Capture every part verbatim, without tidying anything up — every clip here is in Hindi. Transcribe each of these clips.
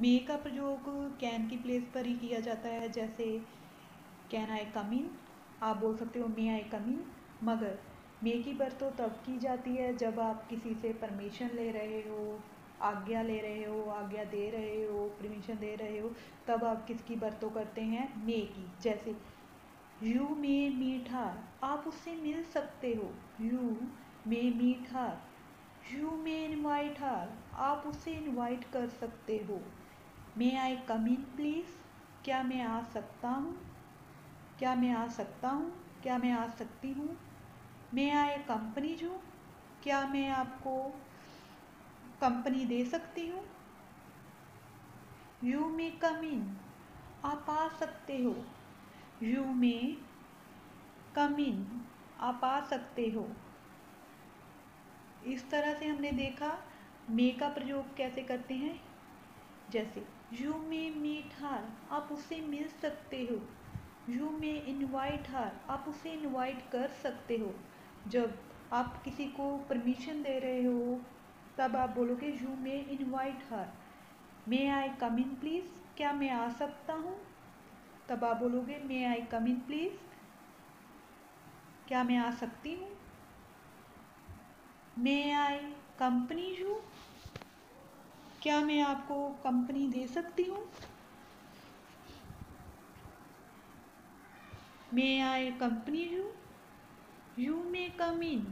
मे का प्रयोग कैन की प्लेस पर ही किया जाता है, जैसे कैन आई कम इन, आप बोल सकते हो मे आई कम इन। मगर मे की बरतों तब की जाती है जब आप किसी से परमिशन ले रहे हो, आज्ञा ले रहे हो, आज्ञा दे रहे हो, परमिशन दे रहे हो, तब आप किसकी बरतों करते हैं, मे की। जैसे यू मे मीट हर, आप उससे मिल सकते हो, you may meet her. You may invite her, आप उसे इनवाइट कर सकते हो। May I come in please, क्या मैं आ सकता हूँ, क्या मैं आ सकता हूँ, क्या मैं आ सकती हूँ। मे आई कंपनी जू, क्या मैं आपको कंपनी दे सकती हूँ। यू मे कम इन, आप आ सकते हो, यू मे कम इन, आप आ सकते हो। इस तरह से हमने देखा मे का प्रयोग कैसे करते हैं, जैसे यू मे मीट हर, आप उसे मिल सकते हो। यू मे इनवाइट हर, आप उसे इनवाइट कर सकते हो। जब आप किसी को परमिशन दे रहे हो तब आप बोलोगे you may invite her. May I come in please, क्या मैं आ सकता हूँ, तब आप बोलोगे मे आई कम इन प्लीज़, क्या मैं आ सकती हूँ। मे आई कंपनी यू, क्या मैं आपको कंपनी दे सकती हूँ। May I company you. You may come in,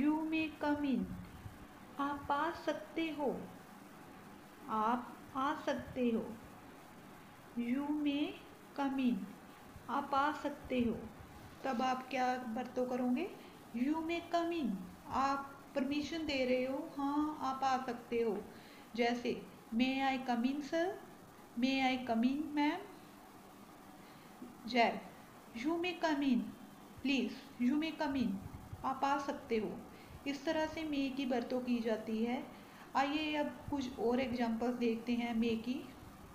you may come in, आप आ सकते हो, आप आ सकते हो। यू मे कम इन, आप आ सकते हो, तब आप क्या बरतों करोगे, यू मे कम इन। आप परमिशन दे रहे हो, हाँ आप आ सकते हो। जैसे may I come in sir, may I come in ma'am. जय you may come in please, you may come in, आप आ सकते हो। इस तरह से मे की बरतों की जाती है। आइए अब कुछ और एग्जांपल्स देखते हैं मे की,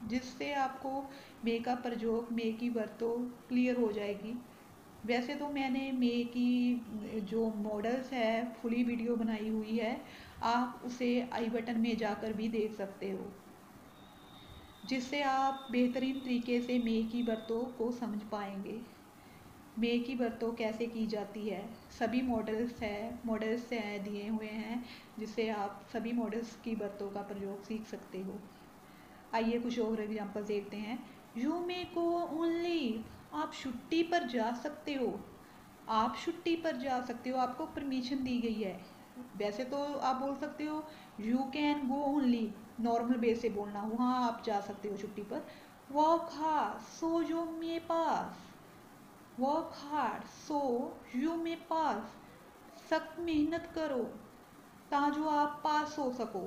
जिससे आपको मे का प्रयोग, मे की बरतों क्लियर हो जाएगी। वैसे तो मैंने मे की जो मॉडल्स है फुली वीडियो बनाई हुई है, आप उसे आई बटन में जाकर भी देख सकते हो, जिससे आप बेहतरीन तरीके से मे की बरतों को समझ पाएंगे। मे की बरतों कैसे की जाती है, सभी मॉडल्स है मॉडल्स हैं दिए हुए हैं, जिससे आप सभी मॉडल्स की बरतों का प्रयोग सीख सकते हो। आइए कुछ और एग्जाम्पल देखते हैं। You may go on leave, आप छुट्टी पर जा सकते हो, आप छुट्टी पर जा सकते हो, आपको परमिशन दी गई है। वैसे तो आप बोल सकते हो you can go on leave, normal base से बोलना हो, हाँ आप जा सकते हो छुट्टी पर। Work hard so you may pass, work hard so you may pass, सख्त मेहनत करो ता जो आप पास हो सको।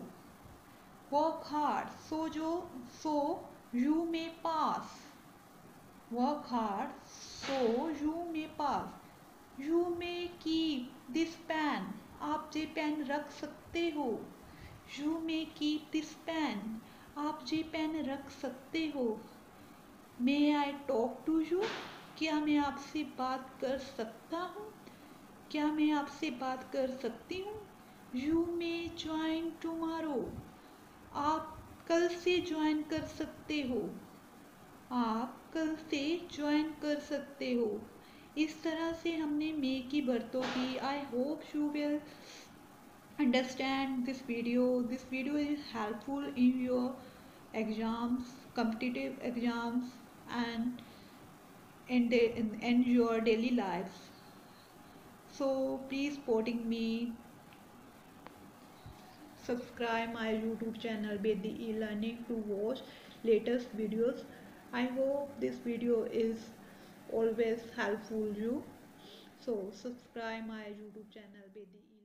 वर्क हार्ड सो जो so you may pass, work hard so you may pass. You may keep this pen, आप ये पेन रख सकते हो। You may keep this pen, आप ये पेन रख सकते हो। May I talk to you, क्या मैं आपसे बात कर सकता हूँ, क्या मैं आपसे बात कर सकती हूँ। यू मे ज्वाइन टुमारो, आप कल से ज्वाइन कर सकते हो, आप कल से ज्वाइन कर सकते हो। इस तरह से हमने मे की बरतों की। I hope you will understand this video, this video is helpful in your exams, competitive exams and in in in your daily lives. So please supporting me, subscribe my YouTube channel Bedi E Learning to watch latest videos. I hope this video is always helpful you. So subscribe my YouTube channel Bedi E Learning.